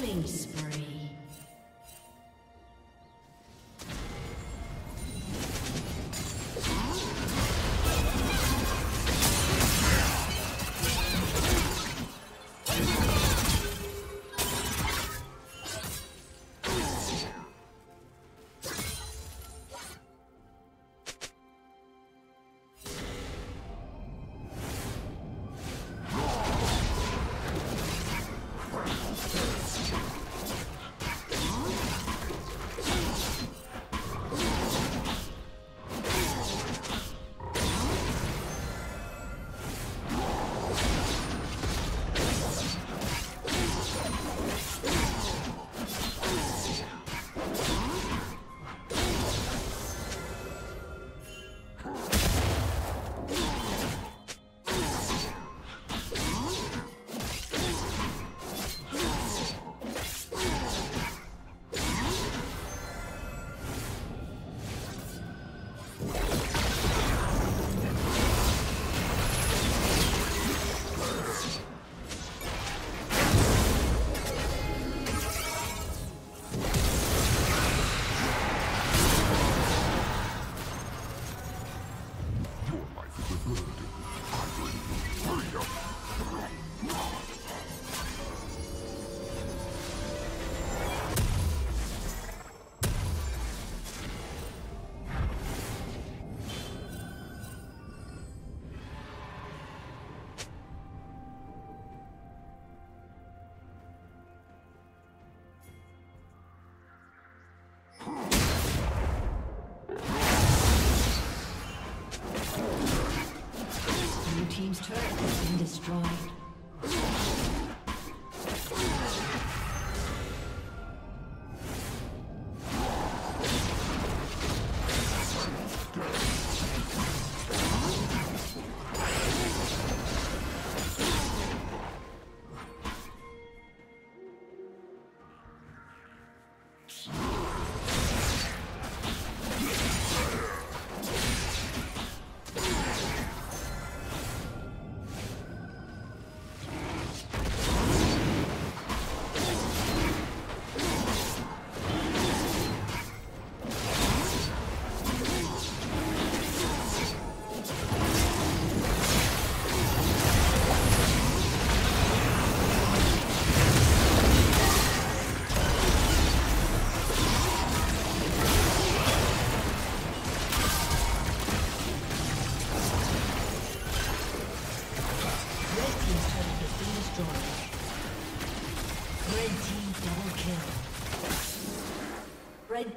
Killing spree. Team's turret has been destroyed. Red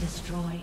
Destroyed.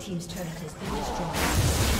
Team's turret has been destroyed.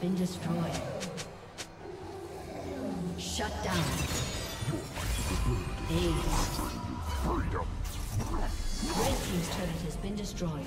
been destroyed. Shut down. Ace. Red team's turret has been destroyed.